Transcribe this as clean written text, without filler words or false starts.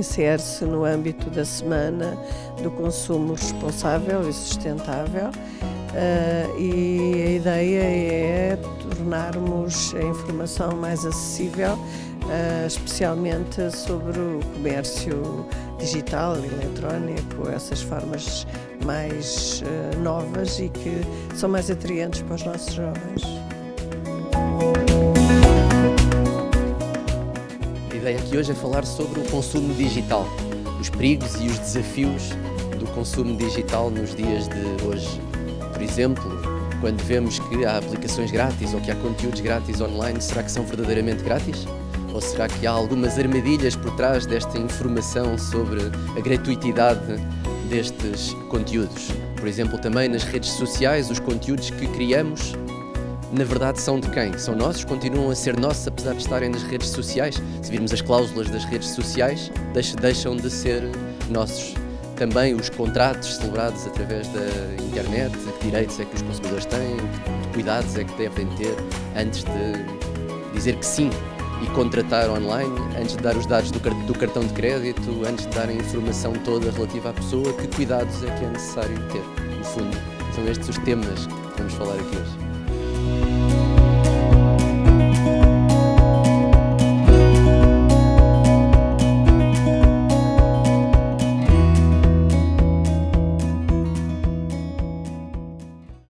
insere-se no âmbito da Semana do Consumo Responsável e Sustentável, e a ideia é tornarmos a informação mais acessível, especialmente sobre o comércio digital, eletrónico, essas formas mais novas e que são mais atraentes para os nossos jovens. A ideia aqui hoje é falar sobre o consumo digital, os perigos e os desafios do consumo digital nos dias de hoje. Por exemplo, quando vemos que há aplicações grátis ou que há conteúdos grátis online, será que são verdadeiramente grátis? Ou será que há algumas armadilhas por trás desta informação sobre a gratuitidade destes conteúdos? Por exemplo, também nas redes sociais, os conteúdos que criamos, na verdade, são de quem? São nossos? Continuam a ser nossos, apesar de estarem nas redes sociais? Se virmos as cláusulas das redes sociais, deixam de ser nossos. Também os contratos celebrados através da internet, que direitos é que os consumidores têm, que cuidados é que devem ter antes de dizer que sim e contratar online, antes de dar os dados do cartão de crédito, antes de dar a informação toda relativa à pessoa, que cuidados é que é necessário ter, no fundo. São estes os temas que vamos falar aqui hoje.